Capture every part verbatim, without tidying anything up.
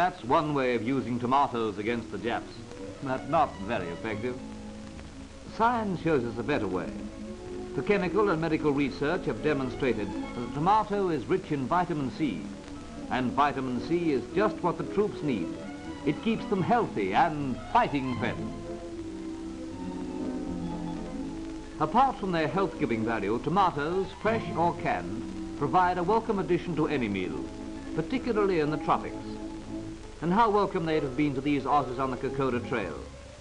that's one way of using tomatoes against the Japs, but not very effective. Science shows us a better way. The chemical and medical research have demonstrated that the tomato is rich in vitamin C, and vitamin C is just what the troops need. It keeps them healthy and fighting fit. Apart from their health-giving value, tomatoes, fresh or canned, provide a welcome addition to any meal, particularly in the tropics. And how welcome they'd have been to these otters on the Kokoda Trail,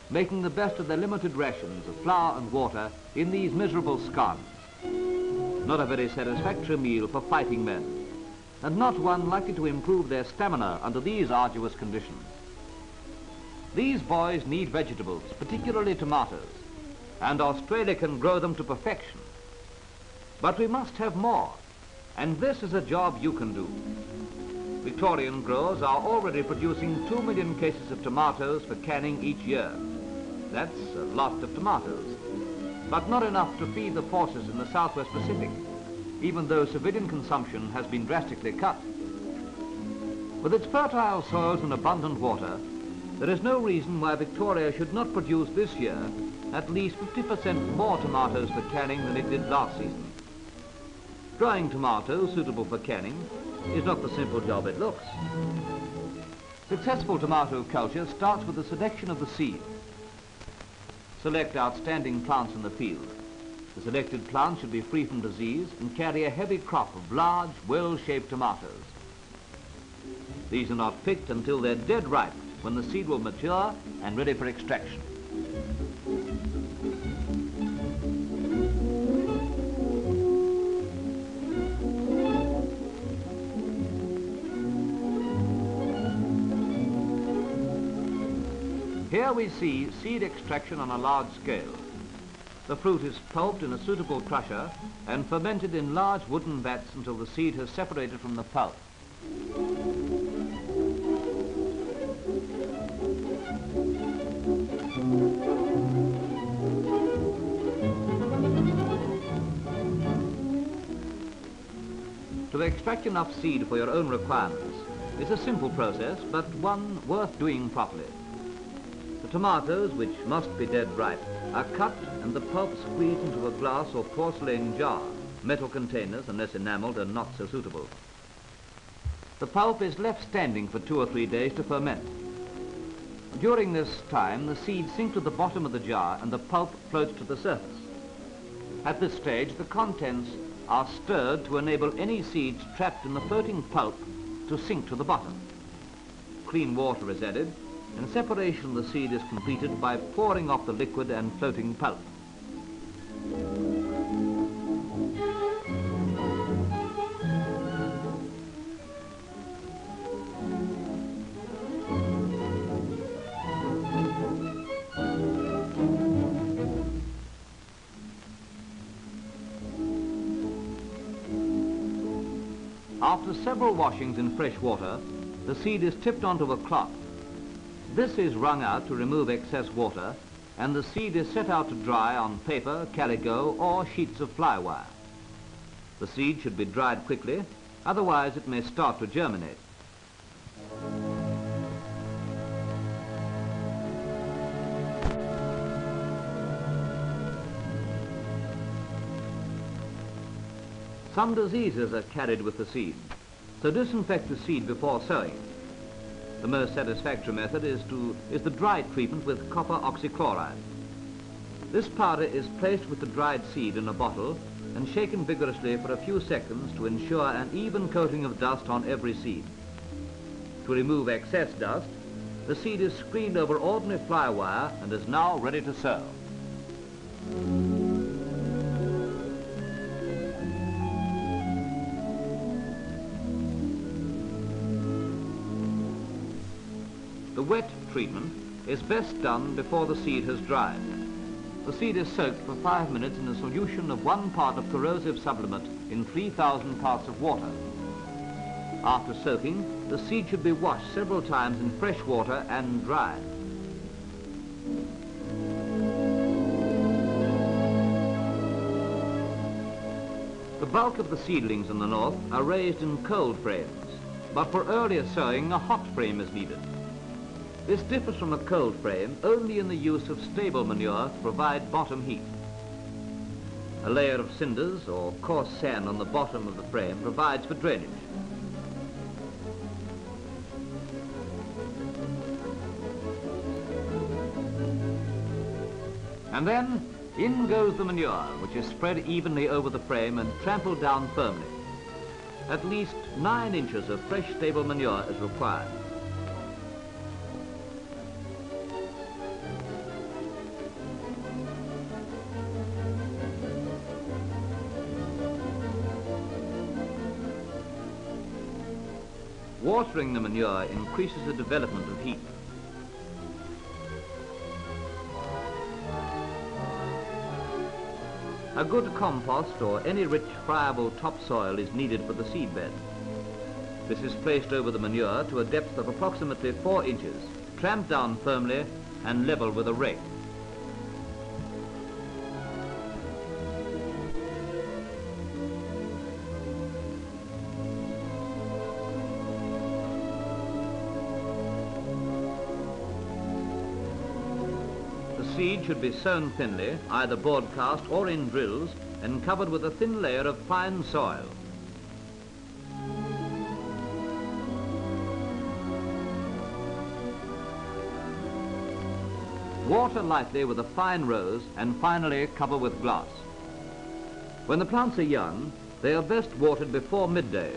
making the best of their limited rations of flour and water in these miserable scones. Not a very satisfactory meal for fighting men, and not one likely to improve their stamina under these arduous conditions. These boys need vegetables, particularly tomatoes, and Australia can grow them to perfection. But we must have more, and this is a job you can do. Victorian growers are already producing two million cases of tomatoes for canning each year. That's a lot of tomatoes, but not enough to feed the forces in the Southwest Pacific, even though civilian consumption has been drastically cut. With its fertile soils and abundant water, there is no reason why Victoria should not produce this year at least fifty percent more tomatoes for canning than it did last season. Growing tomatoes suitable for canning is not the simple job it looks. Successful tomato culture starts with the selection of the seed. Select outstanding plants in the field. The selected plants should be free from disease and carry a heavy crop of large, well-shaped tomatoes. These are not picked until they're dead ripe, when the seed will mature and ready for extraction. Here we see seed extraction on a large scale. The fruit is pulped in a suitable crusher and fermented in large wooden vats until the seed has separated from the pulp. To extract enough seed for your own requirements is a simple process, but one worth doing properly. The tomatoes, which must be dead ripe, are cut and the pulp squeezed into a glass or porcelain jar, metal containers unless enameled are not so suitable. The pulp is left standing for two or three days to ferment. During this time, the seeds sink to the bottom of the jar and the pulp floats to the surface. At this stage, the contents are stirred to enable any seeds trapped in the floating pulp to sink to the bottom. Clean water is added, and separation of the seed is completed by pouring off the liquid and floating pulp. After several washings in fresh water, the seed is tipped onto a cloth. This is wrung out to remove excess water, and the seed is set out to dry on paper, calico, or sheets of fly wire. The seed should be dried quickly, otherwise it may start to germinate. Some diseases are carried with the seed, so disinfect the seed before sowing. The most satisfactory method is, to, is the dry treatment with copper oxychloride. This powder is placed with the dried seed in a bottle and shaken vigorously for a few seconds to ensure an even coating of dust on every seed. To remove excess dust, the seed is screened over ordinary fly wire and is now ready to sow. The wet treatment is best done before the seed has dried. The seed is soaked for five minutes in a solution of one part of corrosive sublimate in three thousand parts of water. After soaking, the seed should be washed several times in fresh water and dried. The bulk of the seedlings in the north are raised in cold frames. but for earlier sowing a hot frame is needed. This differs from a cold frame only in the use of stable manure to provide bottom heat. A layer of cinders or coarse sand on the bottom of the frame provides for drainage. And then, in goes the manure, which is spread evenly over the frame and trampled down firmly. At least nine inches of fresh stable manure is required. Watering the manure increases the development of heat. A good compost or any rich friable topsoil is needed for the seedbed. This is placed over the manure to a depth of approximately four inches, tramped down firmly and level with a rake. Seed should be sown thinly, either broadcast or in drills, and covered with a thin layer of fine soil. Water lightly with a fine rose and finally cover with glass. When the plants are young, they are best watered before midday,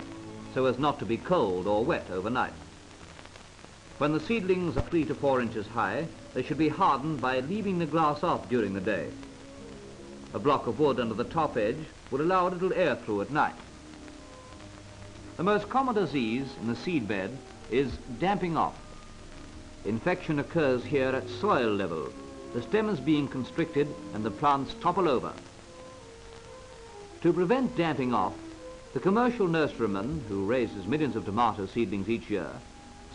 so as not to be cold or wet overnight. When the seedlings are three to four inches high, they should be hardened by leaving the glass off during the day. A block of wood under the top edge would allow a little air through at night. The most common disease in the seedbed is damping off. Infection occurs here at soil level, the stems being constricted and the plants topple over. To prevent damping off, the commercial nurseryman, who raises millions of tomato seedlings each year,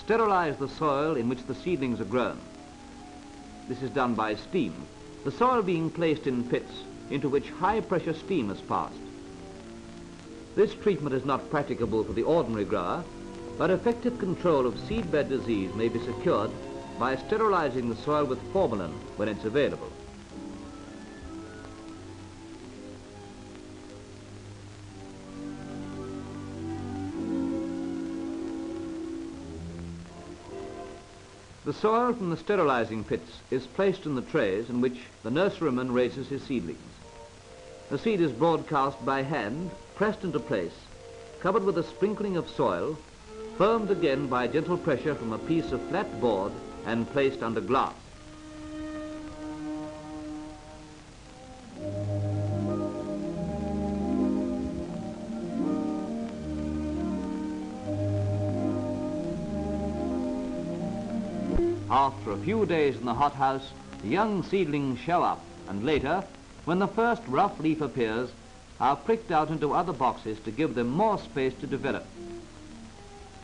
sterilise the soil in which the seedlings are grown. This is done by steam, the soil being placed in pits into which high-pressure steam is passed. This treatment is not practicable for the ordinary grower, but effective control of seedbed disease may be secured by sterilising the soil with formalin when it's available. The soil from the sterilising pits is placed in the trays in which the nurseryman raises his seedlings. The seed is broadcast by hand, pressed into place, covered with a sprinkling of soil, firmed again by gentle pressure from a piece of flat board and placed under glass. After a few days in the hothouse, the young seedlings show up and later, when the first rough leaf appears, are pricked out into other boxes to give them more space to develop.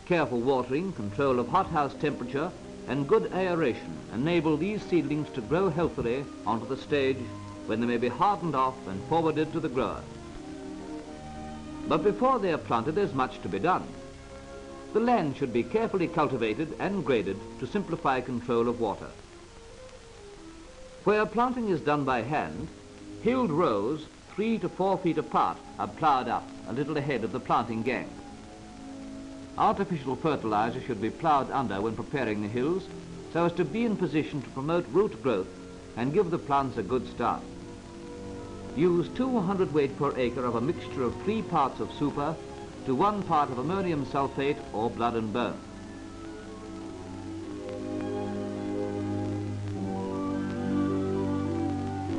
Careful watering, control of hothouse temperature and good aeration enable these seedlings to grow healthily onto the stage when they may be hardened off and forwarded to the grower. But before they are planted, there's much to be done. The land should be carefully cultivated and graded to simplify control of water. Where planting is done by hand, hilled rows three to four feet apart are ploughed up a little ahead of the planting gang. Artificial fertilizer should be ploughed under when preparing the hills so as to be in position to promote root growth and give the plants a good start. Use two hundred weight per acre of a mixture of three parts of super to one part of ammonium sulfate or blood and bone.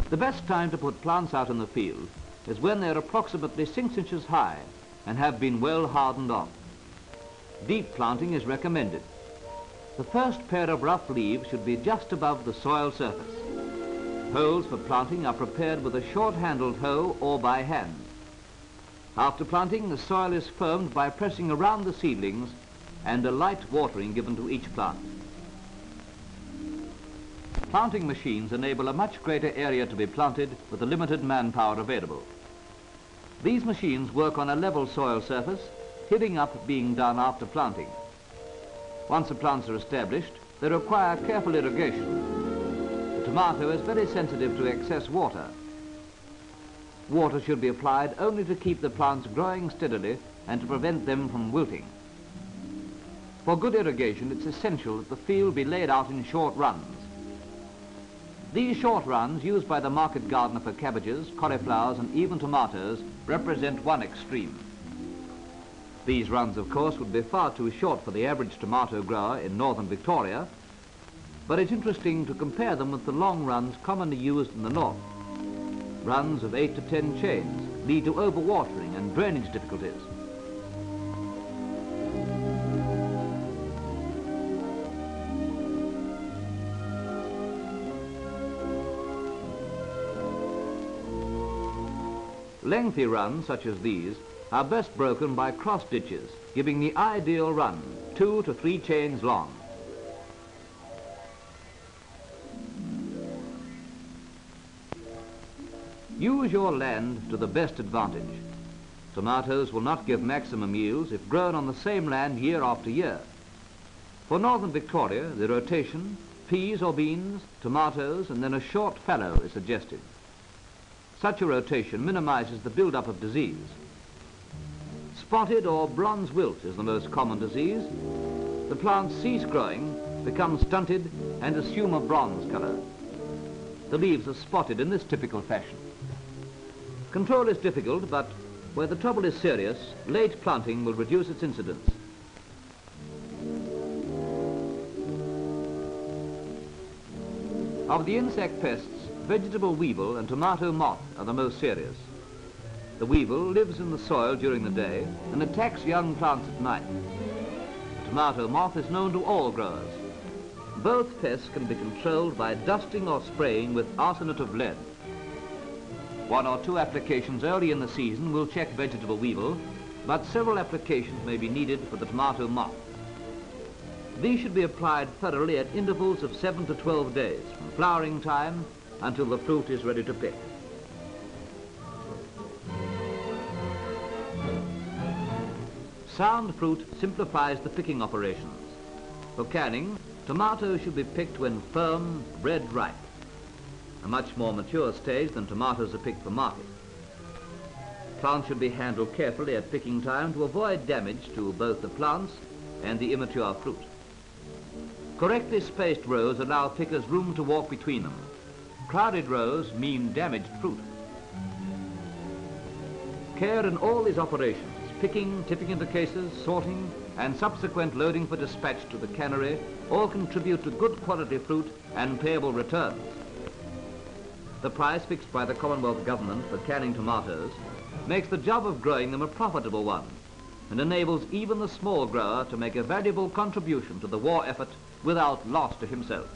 The best time to put plants out in the field is when they are approximately six inches high and have been well hardened off. Deep planting is recommended. The first pair of rough leaves should be just above the soil surface. Holes for planting are prepared with a short-handled hoe or by hand. After planting, the soil is firmed by pressing around the seedlings and a light watering given to each plant. Planting machines enable a much greater area to be planted with the limited manpower available. These machines work on a level soil surface tilling up being done after planting. Once the plants are established, they require careful irrigation. The tomato is very sensitive to excess water. Water should be applied only to keep the plants growing steadily and to prevent them from wilting. For good irrigation, it's essential that the field be laid out in short runs. These short runs, used by the market gardener for cabbages, cauliflowers and even tomatoes, represent one extreme. These runs, of course, would be far too short for the average tomato grower in northern Victoria, but it's interesting to compare them with the long runs commonly used in the north. Runs of eight to ten chains lead to overwatering and drainage difficulties. Lengthy runs, such as these, are best broken by cross ditches, giving the ideal run, two to three chains long. Use your land to the best advantage. Tomatoes will not give maximum yields if grown on the same land year after year. For northern Victoria, the rotation, peas or beans, tomatoes, and then a short fallow is suggested. Such a rotation minimizes the build-up of disease. Spotted or bronze wilt is the most common disease. The plants cease growing, become stunted, and assume a bronze color. The leaves are spotted in this typical fashion. Control is difficult, but where the trouble is serious, late planting will reduce its incidence. Of the insect pests, vegetable weevil and tomato moth are the most serious. The weevil lives in the soil during the day and attacks young plants at night. The tomato moth is known to all growers. Both pests can be controlled by dusting or spraying with arsenate of lead. One or two applications early in the season will check vegetable weevil, but several applications may be needed for the tomato moth. These should be applied thoroughly at intervals of seven to twelve days from flowering time until the fruit is ready to pick. Sound fruit simplifies the picking operations. For canning, tomatoes should be picked when firm, red ripe, a much more mature stage than tomatoes are picked for market. Plants should be handled carefully at picking time to avoid damage to both the plants and the immature fruit. Correctly spaced rows allow pickers room to walk between them. Crowded rows mean damaged fruit. Care in all these operations, picking, tipping into cases, sorting, and subsequent loading for dispatch to the cannery, all contribute to good quality fruit and payable returns. The price fixed by the Commonwealth Government for canning tomatoes makes the job of growing them a profitable one and enables even the small grower to make a valuable contribution to the war effort without loss to himself.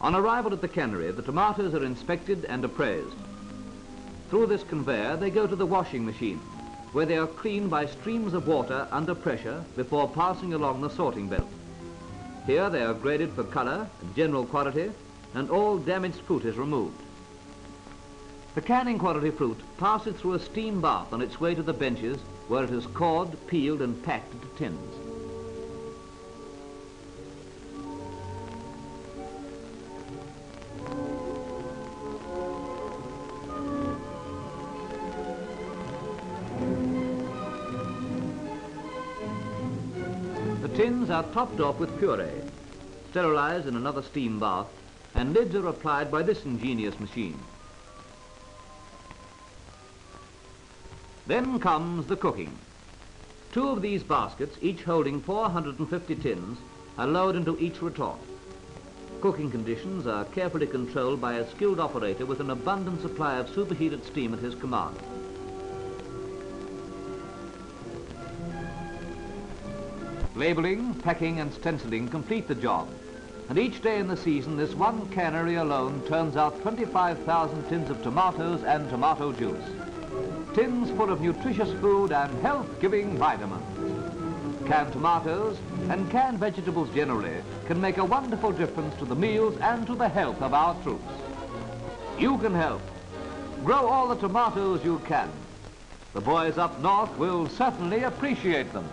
On arrival at the cannery, the tomatoes are inspected and appraised. Through this conveyor, they go to the washing machine, where they are cleaned by streams of water under pressure before passing along the sorting belt. Here they are graded for color and general quality, and all damaged fruit is removed. The canning quality fruit passes through a steam bath on its way to the benches, where it is cored, peeled, and packed into tins. Tins are topped off with puree, sterilized in another steam bath, and lids are applied by this ingenious machine. Then comes the cooking. Two of these baskets, each holding four hundred fifty tins, are lowered into each retort. Cooking conditions are carefully controlled by a skilled operator with an abundant supply of superheated steam at his command. Labelling, packing and stenciling complete the job, and each day in the season this one cannery alone turns out twenty-five thousand tins of tomatoes and tomato juice. Tins full of nutritious food and health-giving vitamins. Canned tomatoes and canned vegetables generally can make a wonderful difference to the meals and to the health of our troops. you can help. Grow all the tomatoes you can. The boys up north will certainly appreciate them.